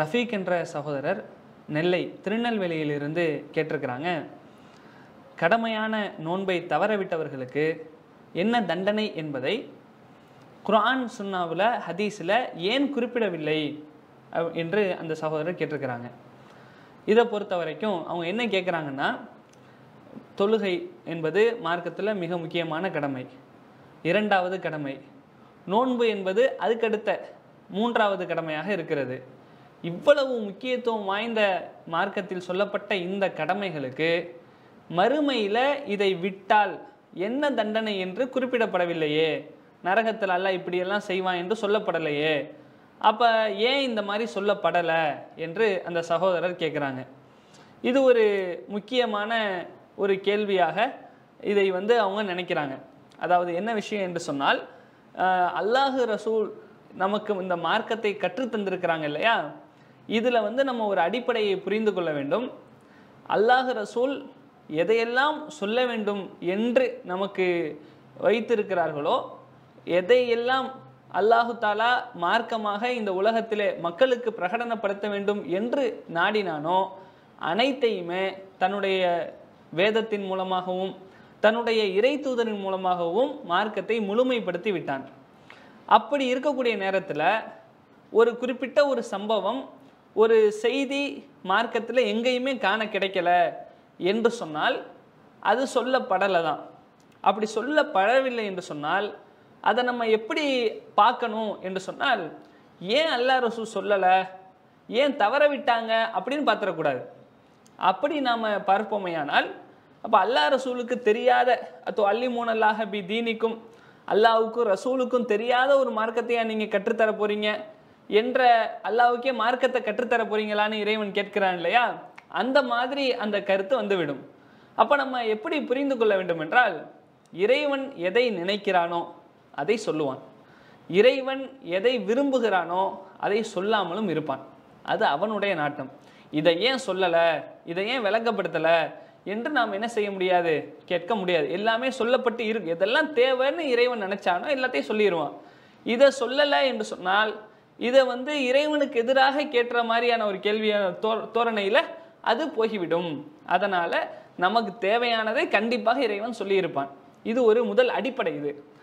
ரஃபீக் என்ற சகோதரர் நெல்லை திருநெல்வேலியிலிருந்து கேட்டிருக்கிறாங்க. கடமையான நோன்பை தவறவிட்டவர்களுக்கு என்ன தண்டனை என்பதை குர்ஆன் சுன்னாவில் ஹதீஸில் ஏன் குறிப்பிடவில்லை என்று அந்த சகோதரர் கேட்டிருக்கிறாங்க. இதை பொறுத்த வரைக்கும் அவங்க என்ன கேட்குறாங்கன்னா, தொழுகை என்பது மார்க்கத்தில் மிக முக்கியமான கடமை, இரண்டாவது கடமை நோன்பு என்பது அதுக்கடுத்த மூன்றாவது கடமையாக இருக்கிறது. இவ்வளவு முக்கியத்துவம் வாய்ந்த மார்க்கத்தில் சொல்லப்பட்ட இந்த கடமைகளுக்கு மறுமையில் இதை விட்டால் என்ன தண்டனை என்று குறிப்பிடப்படவில்லையே, நரகத்தில் அல்லாஹ் இப்படியெல்லாம் செய்வான் என்று சொல்லப்படலையே, அப்போ ஏன் இந்த மாதிரி சொல்லப்படலை என்று அந்த சகோதரர் கேட்குறாங்க. இது ஒரு முக்கியமான ஒரு கேள்வியாக இதை அவங்க நினைக்கிறாங்க. அதாவது என்ன விஷயம் என்று சொன்னால், அல்லாஹு ரசூல் நமக்கு இந்த மார்க்கத்தை கற்றுத்தந்திருக்கிறாங்க இல்லையா, இதில் நம்ம ஒரு அடிப்படையை புரிந்து கொள்ள வேண்டும். அல்லாஹு ரசூல் எதையெல்லாம் சொல்ல வேண்டும் என்று நமக்கு வைத்திருக்கிறார்களோ, எதையெல்லாம் அல்லாஹு தாலா மார்க்கமாக இந்த உலகத்திலே மக்களுக்கு பிரகடனப்படுத்த வேண்டும் என்று நாடினானோ அனைத்தையுமே தன்னுடைய வேதத்தின் மூலமாகவும் தன்னுடைய இறை தூதரின் மூலமாகவும் மார்க்கத்தை முழுமைப்படுத்தி விட்டான். அப்படி இருக்கக்கூடிய நேரத்தில் ஒரு குறிப்பிட்ட ஒரு சம்பவம், ஒரு செய்தி மார்க்கத்தில் எங்கேயுமே காண கிடைக்கல என்று சொன்னால் அது சொல்லப்படலை தான். அப்படி சொல்லப்படவில்லை என்று சொன்னால் அதை நம்ம எப்படி பார்க்கணும் என்று சொன்னால், ஏன் அல்லாஹ் ரசூல் சொல்லலை, ஏன் தவற விட்டாங்க அப்படின்னு பார்த்துடக்கூடாது. அப்படி நாம் பார்ப்போமையானால், அப்போ அல்லாஹ் ரசூலுக்கு தெரியாத அல்லிமூனல்லாஹ பி தீனிக்கும், அல்லாஹுக்கும் ரசூலுக்கும் தெரியாத ஒரு மார்க்கத்தையா நீங்கள் கற்றுத்தர போகிறீங்க என்ற, அல்லாஹுக்கே மார்க்கத்தை கற்றுத்தர போகிறீங்களான்னு இறைவன் கேட்கிறான் இல்லையா, அந்த மாதிரி அந்த கருத்து வந்துவிடும். அப்போ நம்ம எப்படி புரிந்து கொள்ள வேண்டும் என்றால், இறைவன் எதை நினைக்கிறானோ அதை சொல்லுவான், இறைவன் எதை விரும்புகிறானோ அதை சொல்லாமலும் இருப்பான், அது அவனுடைய நாட்டம். இதை ஏன் சொல்லலை, இதை ஏன் விளக்கப்படுத்தலை என்று நாம் என்ன செய்ய முடியாது, கேட்க முடியாது. எல்லாமே சொல்லப்பட்டு இருக்கு, இதெல்லாம் தேவைன்னு இறைவன் நினைச்சானோ எல்லாத்தையும் சொல்லிடுவான். இதை சொல்லலை என்று சொன்னால் இதை இறைவனுக்கு எதிராக கேட்குற மாதிரியான ஒரு கேள்வியான தோரணையில் அது போய்விடும். அதனால் நமக்கு தேவையானதை கண்டிப்பாக இறைவன் சொல்லியிருப்பான். இது ஒரு முதல் அடிப்படை. இது